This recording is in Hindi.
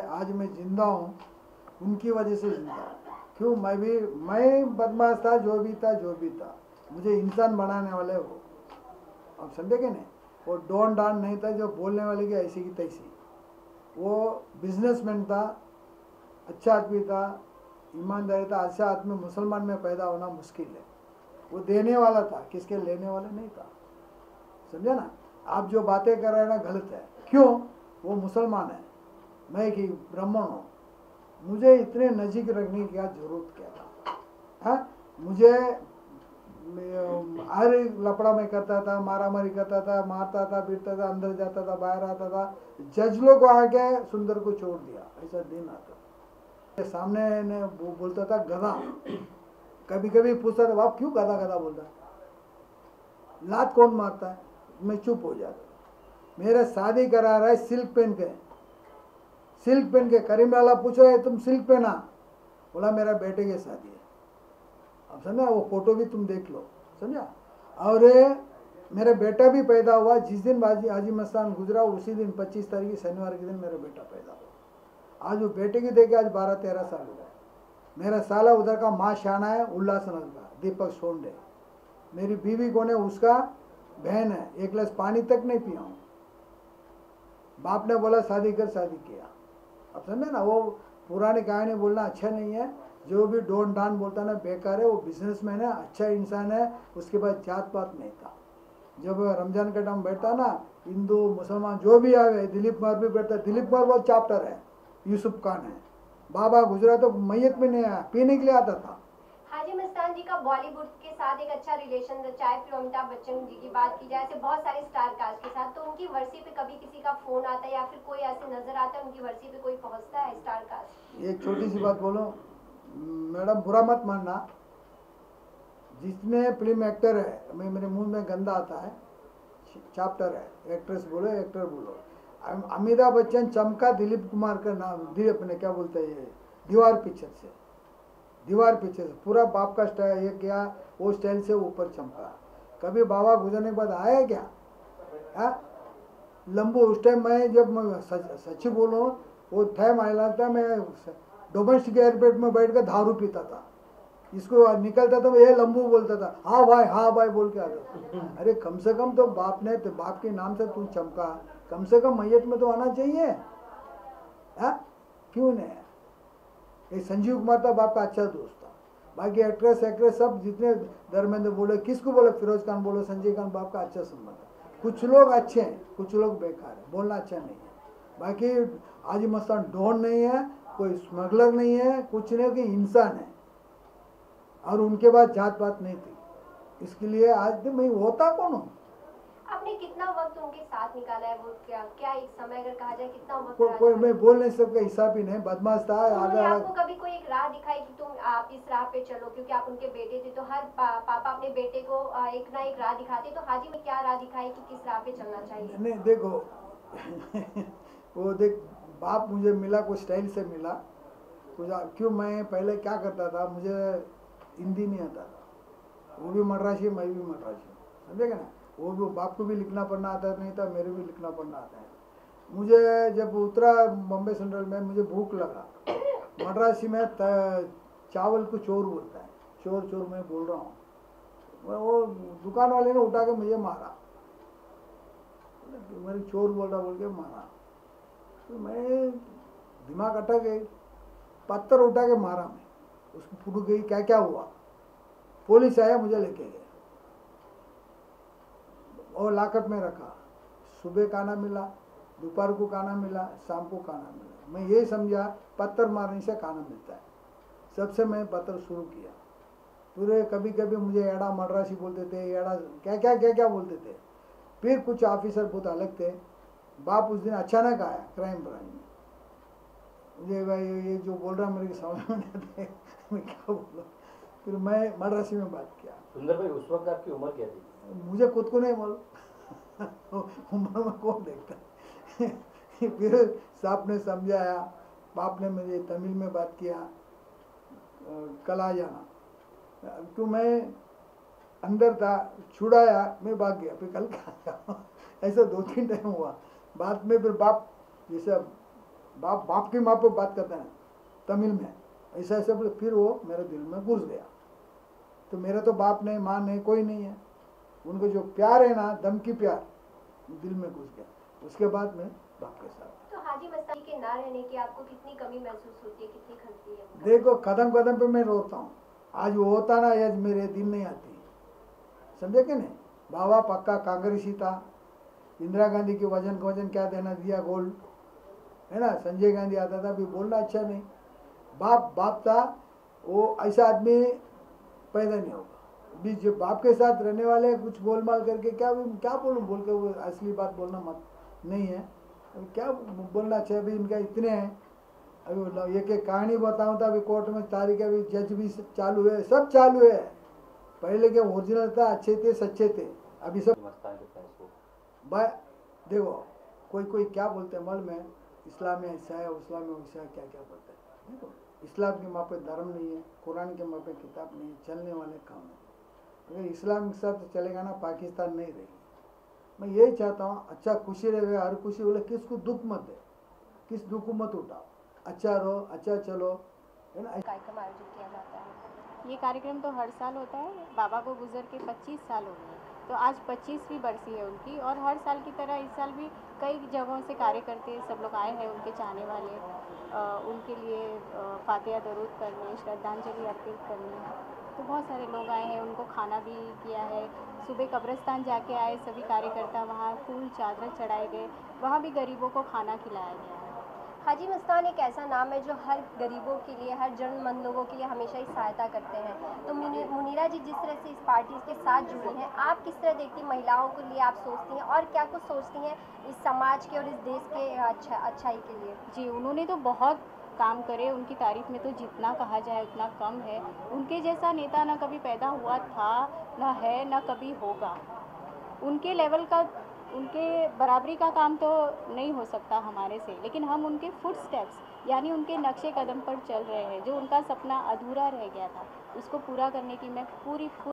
है, आज मैं जिंदा हूँ उनकी वजह से जिंदा हूँ। क्यों, मैं बदमाश था, जो भी था मुझे इंसान बनाने वाले वो, आप समझे कि नहीं। वो डॉन डान नहीं था जो बोलने वाले की ऐसी की तैसी, वो बिजनेसमैन था, अच्छा आदमी था, ईमानदारी था। ऐसा आदमी मुसलमान में पैदा होना मुश्किल है। वो देने वाला था, किसके लेने वाला नहीं था, समझे ना। आप जो बातें कर रहे हैं ना गलत है। क्यों, वो मुसलमान है, मैं कि ब्राह्मण हूँ, मुझे इतने नज़दीक रखने की जरूरत क्या था। हाँ, मुझे हर लपड़ा में करता था, मारामारी करता था, मारता था, पीटता था, अंदर जाता था, बाहर आता था। जज लोग आके सुंदर को छोड़ दिया, ऐसा दिन आता। सामने ने वो बोलता था गधा, कभी कभी पूछता था बाप क्यों गधा गधा बोलता है, लात कौन मारता है, मैं चुप हो जाता। मेरा शादी करा रहा है सिल्क पेन के, सिल्क पेन के करीम लाला पूछो तुम सिल्क पहना, बोला मेरा बेटे के शादी है, अब समझा। वो फोटो भी तुम देख लो, समझा। और मेरा बेटा भी पैदा हुआ जिस दिन हाजी मस्तान गुजरा, उसी दिन 25 तारीख शनिवार के दिन मेरा बेटा पैदा हुआ। आज वो बेटे की देखे, आज 12-13 साल हो गए। मेरा साला उधर का माँ शाना है, उल्लासनगर का दीपक सोंडे। मेरी बीवी कौन है, उसका बहन है, एक गिलास पानी तक नहीं पिया हूँ। बाप ने बोला शादी कर, शादी किया, अब समझे ना। वो पुरानी कहानी बोलना अच्छा नहीं है। जो भी डोन डान बोलता ना बेकार है। वो बिजनेसमैन है, अच्छा इंसान है, उसके बाद जात पात नहीं था। जब रमजान का टाइम बैठता ना, हिंदू मुसलमान जो भी आवे, दिलीप कुमार भी बैठता। दिलीप कुमार बहुत चैप्टर है, यूसुफ खान है, बाबा गुजरा तो मैयत में नहीं आया, पीने के लिए आता था। हाजी मस्तान जी का बॉलीवुड के साथ एक अच्छा रिलेशन था, चाहे फिर अमिताभ बच्चन जी की बात की जाए, ऐसे बहुत सारे स्टार कास्ट के साथ। तो उनकी वर्सी पे कभी किसी का फोन आता है या फिर कोई ऐसे नजर आता है, उनकी वर्सी पे कोई पहुंचता है स्टार कास्ट? एक छोटी सी बात बोलो मैडम, बुरा मत मानना। जितने फिल्म एक्टर है, मैं मेरे मुंह में गंदा आता है, चैप्टर है, एक्ट्रेस बोलो एक्टर बोलो। अमिताभ बच्चन चमका दिलीप कुमार का नाम, अपने क्या बोलते हैं दीवार पिक्चर से, दीवार पीछे से पूरा बाप का स्टाइल ये क्या, वो स्टाइल से ऊपर चमका। कभी बाबा गुजरने के बाद आया क्या, है लंबू। उस टाइम मैं जब सच बोलूँ वो टाइम आने लगता, मैं डोमेस्टिक एयरपोर्ट में बैठ कर दारू पीता था, इसको निकलता था ये लंबू बोलता था, हाँ भाई बोल के आता। अरे कम से कम तो बाप ने, तो बाप के नाम से तू चमका, कम से कम मैयत में तो आना चाहिए, है क्यों नहीं। संजीव कुमार था, बाप का अच्छा दोस्त था। बाकी एक्ट्रेस एक्ट्रेस सब जितने, धर्मेंद्र बोले, किसको बोले, फिरोज खान बोलो, संजय खान, बाप का अच्छा संबंध है। कुछ लोग अच्छे हैं, कुछ लोग बेकार हैं, बोलना अच्छा नहीं है। बाकी हाजी मस्तान डॉन नहीं है, कोई स्मगलर नहीं है, कुछ नहीं, कि इंसान है। और उनके बाद जात पात नहीं थी, इसके लिए आज मैं होता कौन हूँ। आपने कितना वक्त उनके साथ निकाला है, वो क्या एक समय अगर कहा जाए कितना वक्त कोई मैं बोल नहीं सकता, हिसाब ही नहीं, बदमाश था। आपको कभी कोई एक राह दिखाई कि तुम आप इस राह पे चलो, क्योंकि आप उनके बेटे थे, तो हर पापा अपने बेटे को एक ना एक राह दिखाते, तो हाजी में क्या राह दिखाई कि किस राह पे चलना चाहिए? नहीं देखो वो देख, बाप मुझे मिला कुछ स्टाइल से मिला कुछ। क्यों, मैं पहले क्या करता था, मुझे हिंदी नहीं आता था, वो भी मद्रासी, मैं भी मद्रासी, समझेगा ना। वो भी बाप को भी लिखना पढ़ना आता नहीं था, मेरे भी लिखना पढ़ना आता है। मुझे जब उतरा बम्बे सेंट्रल में, मुझे भूख लगा। मद्रासी में चावल को चोर बोलता है, चोर चोर मैं बोल रहा हूँ। वो दुकान वाले ने उठा के मुझे मारा, मेरे चोर बोल रहा बोल के मारा। तो मैं दिमाग अटक गई, पत्थर उठा के मारा मैं उसको, फूट गई। क्या क्या हुआ, पुलिस आया मुझे लेके गए और लाकअप में रखा। सुबह खाना मिला, दोपहर को खाना मिला, शाम को खाना मिला। मैं ये समझा पत्थर मारने से खाना मिलता है, सबसे मैं पत्थर शुरू किया पूरे। कभी कभी मुझे एड़ा मद्रासी बोलते थे, एड़ा क्या क्या क्या क्या बोलते थे। फिर कुछ ऑफिसर बहुत अलग थे। बाप उस दिन अचानक आया क्राइम ब्रांच में, मुझे भाई ये जो बोल रहा मेरे समझ में नहीं आता, मैं क्या बोला। फिर मैं मद्रासी में बात किया। सुंदर भाई उस वक्त आपकी उम्र क्या थी? मुझे खुद को नहीं मालूम, उम्र में कौन देखता है। फिर साहब ने समझाया, बाप ने मुझे तमिल में बात किया, कला जाना। तो मैं अंदर था, छुड़ाया, मैं भाग गया, फिर कल कहा। ऐसा 2-3 टाइम हुआ। बाद में फिर बाप जैसा बाप बाप की माँ पे बात करते हैं तमिल में, ऐसा ऐसा बोले, फिर वो मेरे दिल में घुस गया। तो मेरा तो बाप नहीं, माँ नहीं, कोई नहीं है, उनको जो प्यार है ना, दम की प्यार, दिल में घुस गया। उसके बाद में बाप के साथ। तो हाजी मस्तान के ना रहने की आपको कितनी कमी महसूस होती है, कितनी खलती है? देखो, कदम कदम पे मैं रोता हूँ। आज वो होता ना, आज मेरे दिन नहीं आती, समझे कि नहीं? बाबा पक्का कांग्रेसी था, इंदिरा गांधी के वजन को वजन क्या देना दिया, गोल्ड है ना। संजय गांधी आता था, भी बोलना अच्छा नहीं। बाप बाप था, वो ऐसा आदमी पैदा नहीं होगा। भी जो बाप के साथ रहने वाले कुछ गोलमाल करके, क्या क्या बोलूँ, बोल के वो असली बात बोलना मत नहीं है, क्या बोलना चाहिए। अभी इनका इतने हैं, अभी एक कहानी बताऊँ तो अभी कोर्ट में तारीख, अभी जज भी चालू है, सब चालू है। पहले के ओरिजिनल था, अच्छे थे, सच्चे थे, अभी सब भाई। देखो, कोई कोई क्या बोलते हैं मल में, इस्लाम में ऐसा है, इस्लाम में वैसा है, क्या क्या बोलते हैं। देखो, इस्लाम के माँ पे धर्म नहीं है, कुरान के माँ पे किताब नहीं है, चलने वाले काम है। अगर इस्लाम के साथ चलेगा ना, पाकिस्तान नहीं रहेगी। मैं यही चाहता हूँ, अच्छा खुशी रहेगा, हर खुशी बोले, किस को दुख मत दे, किस दुख को मत उठाओ, अच्छा रहो, अच्छा चलो, है ना। कार्यक्रम आयोजित किया जाता है, ये कार्यक्रम तो हर साल होता है। बाबा को गुजर के 25 साल हो गए, तो आज 25वीं बरसी है उनकी, और हर साल की तरह इस साल भी कई जगहों से कार्यकर्ते सब लोग आए हैं, उनके चाहने वाले, उनके लिए फातिहा दरूद करने, श्रद्धांजलि अर्पित करने, तो बहुत सारे लोग आए हैं। उनको खाना भी किया है, सुबह कब्रिस्तान जाके आए सभी कार्यकर्ता, वहाँ फूल चादर चढ़ाए गए, वहाँ भी गरीबों को खाना खिलाया गया है। हाजी मस्तान एक ऐसा नाम है जो हर गरीबों के लिए, हर जरूरतमंद लोगों के लिए हमेशा ही सहायता करते हैं। तो मुनीरा जी जिस तरह से इस पार्टी के साथ जुड़ी हैं, आप किस तरह देखती हैं, महिलाओं के लिए आप सोचती हैं, और क्या कुछ सोचती हैं इस समाज के और इस देश के अच्छाई के लिए? जी, उन्होंने तो बहुत काम करे, उनकी तारीफ में तो जितना कहा जाए उतना कम है। उनके जैसा नेता ना कभी पैदा हुआ था, ना है, ना कभी होगा। उनके लेवल का, उनके बराबरी का काम तो नहीं हो सकता हमारे से, लेकिन हम उनके फुटस्टेप्स, यानी उनके नक्शे कदम पर चल रहे हैं। जो उनका सपना अधूरा रह गया था, उसको पूरा करने की मैं पूरी